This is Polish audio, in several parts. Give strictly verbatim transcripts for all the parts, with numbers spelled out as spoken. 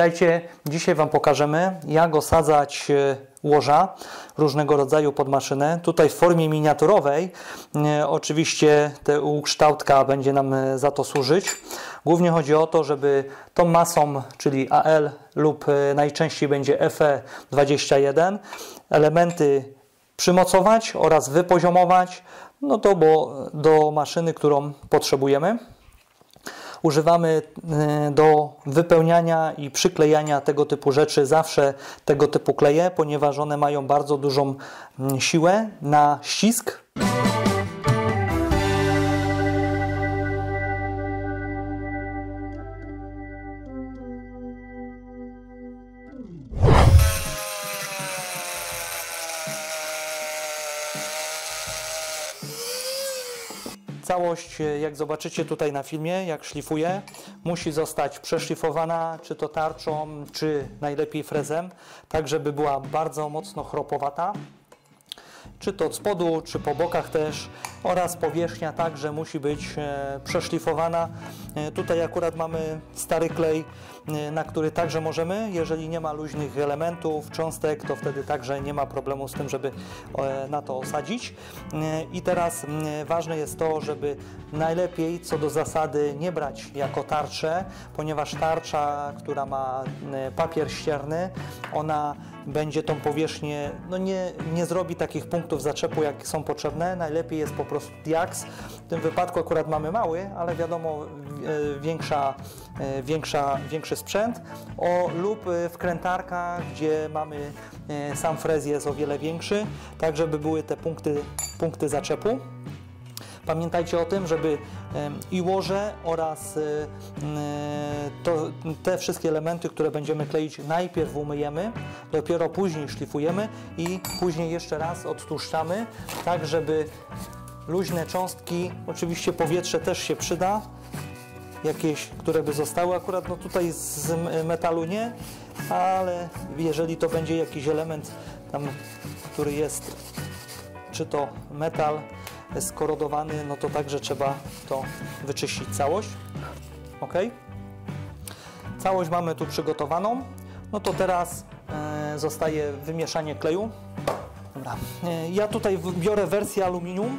Witajcie, dzisiaj Wam pokażemy, jak osadzać łoża różnego rodzaju pod maszynę. Tutaj w formie miniaturowej, oczywiście te ukształtka będzie nam za to służyć. Głównie chodzi o to, żeby tą masą, czyli A L lub najczęściej będzie F E dwadzieścia jeden, elementy przymocować oraz wypoziomować, no to bo do maszyny, którą potrzebujemy. Używamy do wypełniania i przyklejania tego typu rzeczy zawsze tego typu kleje, ponieważ one mają bardzo dużą siłę na ścisk. Całość, jak zobaczycie tutaj na filmie, jak szlifuję, musi zostać przeszlifowana, czy to tarczą, czy najlepiej frezem, tak żeby była bardzo mocno chropowata, czy to od spodu, czy po bokach też, oraz powierzchnia także musi być przeszlifowana. Tutaj akurat mamy stary klej, na który także możemy, jeżeli nie ma luźnych elementów, cząstek, to wtedy także nie ma problemu z tym, żeby na to osadzić. I teraz ważne jest to, żeby najlepiej co do zasady nie brać jako tarczę, ponieważ tarcza, która ma papier ścierny, ona będzie tą powierzchnię, no nie, nie zrobi takich punktów zaczepu, jak są potrzebne. Najlepiej jest po prostu diaks. W tym wypadku akurat mamy mały, ale wiadomo, większa, większa, większy sprzęt. O, lub wkrętarka, gdzie mamy sam frez jest o wiele większy, tak żeby były te punkty, punkty zaczepu. Pamiętajcie o tym, żeby i łoże oraz to, te wszystkie elementy, które będziemy kleić, najpierw umyjemy, dopiero później szlifujemy i później jeszcze raz odtłuszczamy, tak żeby luźne cząstki, oczywiście powietrze też się przyda, jakieś, które by zostały akurat, no tutaj z metalu nie, ale jeżeli to będzie jakiś element tam, który jest, czy to metal skorodowany, no to także trzeba to wyczyścić całość. Ok. Całość mamy tu przygotowaną. No to teraz e, zostaje wymieszanie kleju. Dobra. E, ja tutaj biorę wersję aluminium,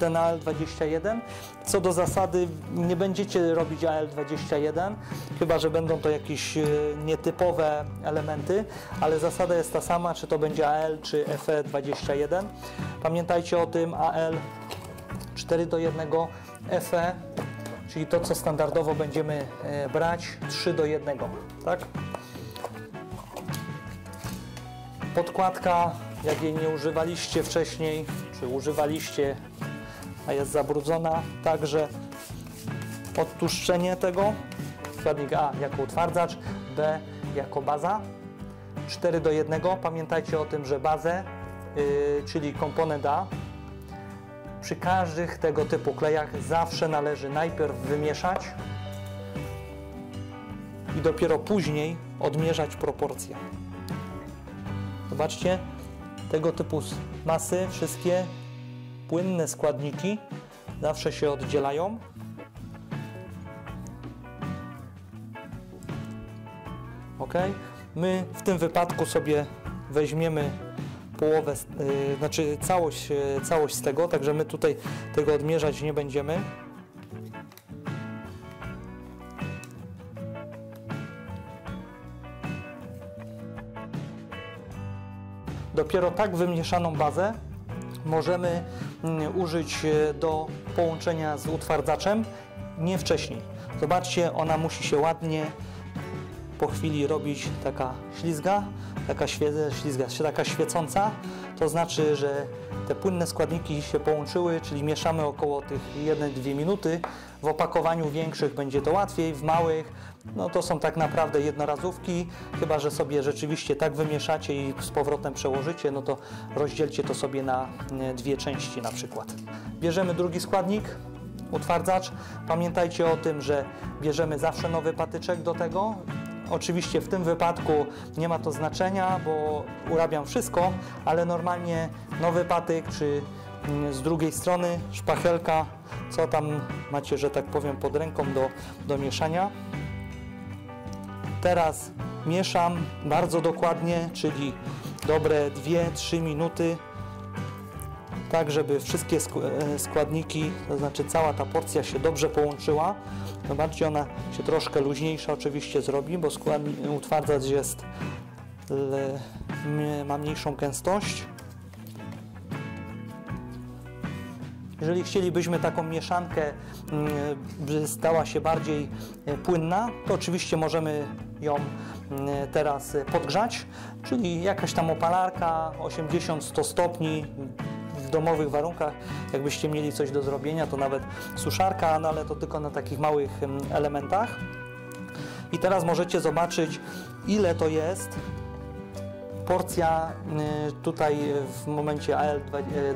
ten A L dwadzieścia jeden. Co do zasady nie będziecie robić A L dwadzieścia jeden, chyba że będą to jakieś e, nietypowe elementy, ale zasada jest ta sama, czy to będzie A L czy F E dwadzieścia jeden. Pamiętajcie o tym, A L cztery do jednego, F E, czyli to, co standardowo będziemy brać, trzy do jednego, tak? Podkładka, jak jej nie używaliście wcześniej, czy używaliście, a jest zabrudzona, także odtłuszczenie tego, składnik A jako utwardzacz, B jako baza, cztery do jednego. Pamiętajcie o tym, że bazę, Yy, czyli komponent A, przy każdych tego typu klejach zawsze należy najpierw wymieszać i dopiero później odmierzać proporcje. Zobaczcie, tego typu masy, wszystkie płynne składniki zawsze się oddzielają. Ok, my w tym wypadku sobie weźmiemy połowę, yy, znaczy całość, yy, całość z tego, także my tutaj tego odmierzać nie będziemy. Dopiero tak wymieszaną bazę możemy yy, użyć yy, do połączenia z utwardzaczem, nie wcześniej. Zobaczcie, ona musi się ładnie po chwili robić taka ślizga, taka, świe, ślizga, taka świecąca, to znaczy, że te płynne składniki się połączyły, czyli mieszamy około tych jednej do dwóch minuty. W opakowaniu większych będzie to łatwiej, w małych, no to są tak naprawdę jednorazówki, chyba że sobie rzeczywiście tak wymieszacie i z powrotem przełożycie, no to rozdzielcie to sobie na dwie części na przykład. Bierzemy drugi składnik, utwardzacz. Pamiętajcie o tym, że bierzemy zawsze nowy patyczek do tego. Oczywiście w tym wypadku nie ma to znaczenia, bo urabiam wszystko, ale normalnie nowy patyk, czy z drugiej strony szpachelka, co tam macie, że tak powiem, pod ręką do, do mieszania. Teraz mieszam bardzo dokładnie, czyli dobre dwie trzy minuty, tak żeby wszystkie składniki, to znaczy cała ta porcja się dobrze połączyła. Zobaczcie, ona się troszkę luźniejsza oczywiście zrobi, bo utwardzacz jest, ma mniejszą gęstość. Jeżeli chcielibyśmy taką mieszankę, by stała się bardziej płynna, to oczywiście możemy ją teraz podgrzać, czyli jakaś tam opalarka osiemdziesiąt sto stopni w domowych warunkach. Jakbyście mieli coś do zrobienia, to nawet suszarka, no ale to tylko na takich małych elementach. I teraz możecie zobaczyć, ile to jest porcja tutaj w momencie A L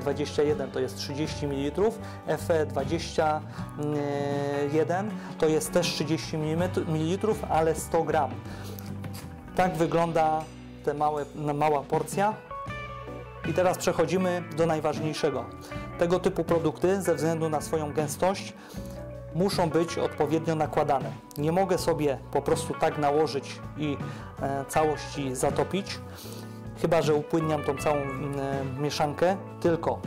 dwadzieścia jeden to jest trzydzieści mililitrów, F E dwadzieścia jeden to jest też trzydzieści mililitrów, ale sto gramów. Tak wygląda ta małe, mała porcja. I teraz przechodzimy do najważniejszego. Tego typu produkty ze względu na swoją gęstość muszą być odpowiednio nakładane. Nie mogę sobie po prostu tak nałożyć i e, całości zatopić, chyba że upłynniam tą całą e, mieszankę, tylko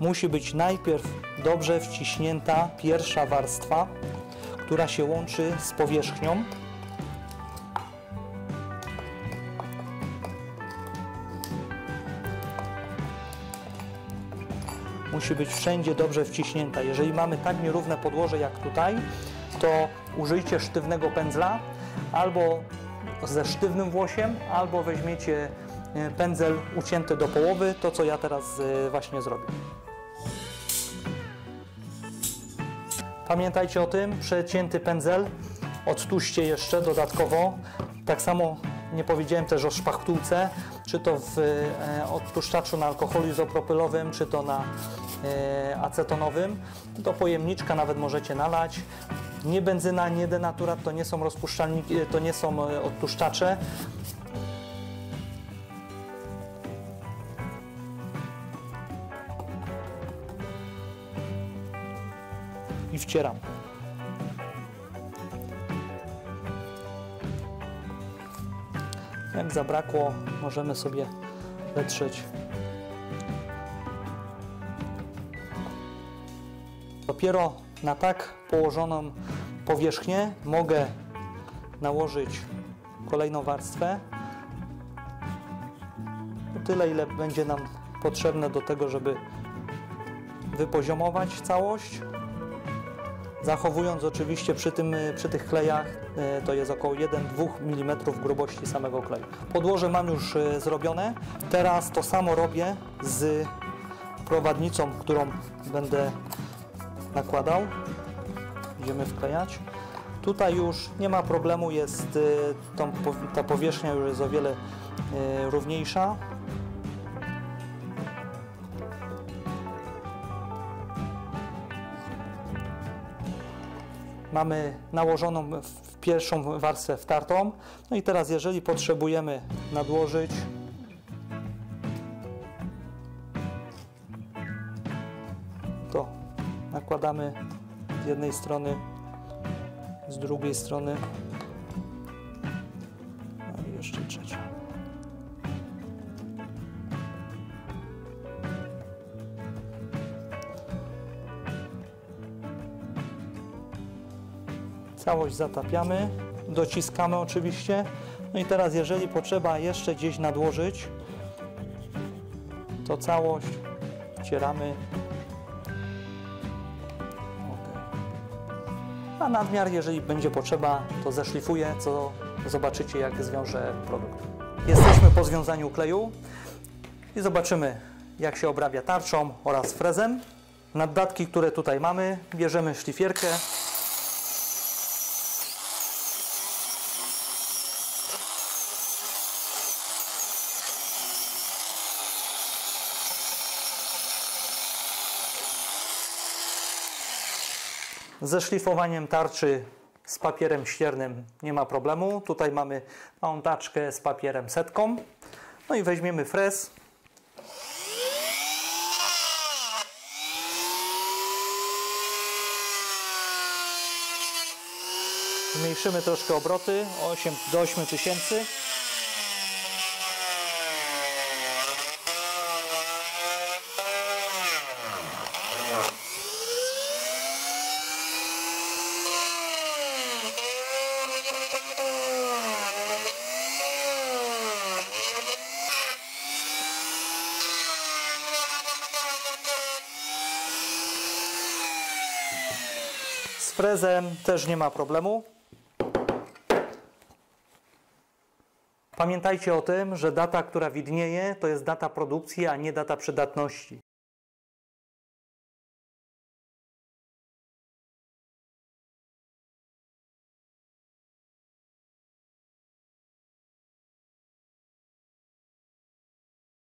musi być najpierw dobrze wciśnięta pierwsza warstwa, która się łączy z powierzchnią. Musi być wszędzie dobrze wciśnięta. Jeżeli mamy tak nierówne podłoże jak tutaj, to użyjcie sztywnego pędzla albo ze sztywnym włosiem, albo weźmiecie pędzel ucięty do połowy, to co ja teraz właśnie zrobię. Pamiętajcie o tym, przecięty pędzel odtuście jeszcze dodatkowo. Tak samo nie powiedziałem też o szpachtulce, czy to w odtłuszczaczu na alkoholu izopropylowym, czy to na acetonowym. Do pojemniczka nawet możecie nalać. Nie benzyna, nie denaturat, to nie są rozpuszczalniki, to nie są odtłuszczacze. I wcieram. Jak zabrakło, możemy sobie wytrzeć. Dopiero na tak położoną powierzchnię mogę nałożyć kolejną warstwę. Tyle, ile będzie nam potrzebne do tego, żeby wypoziomować całość. Zachowując oczywiście przy, tym, przy tych klejach, to jest około jeden do dwóch milimetrów grubości samego kleju. Podłoże mam już zrobione. Teraz to samo robię z prowadnicą, którą będę nakładał. Będziemy wklejać. Tutaj już nie ma problemu, jest tą, ta powierzchnia już jest o wiele równiejsza. Mamy nałożoną pierwszą warstwę wtartą. No i teraz, jeżeli potrzebujemy nadłożyć, to nakładamy z jednej strony, z drugiej strony, no i jeszcze trzecia. Całość zatapiamy, dociskamy oczywiście. No i teraz, jeżeli potrzeba jeszcze gdzieś nadłożyć, to całość wcieramy. A nadmiar, jeżeli będzie potrzeba, to zeszlifuję, co zobaczycie, jak zwiążę produkt. Jesteśmy po związaniu kleju i zobaczymy, jak się obrabia tarczą oraz frezem. Naddatki, które tutaj mamy, bierzemy szlifierkę. Ze szlifowaniem tarczy z papierem ściernym nie ma problemu. Tutaj mamy małą taczkę z papierem setką. No i weźmiemy frez. zmniejszymy troszkę obroty do ośmiu tysięcy. Z frezem też nie ma problemu. Pamiętajcie o tym, że data, która widnieje, to jest data produkcji, a nie data przydatności.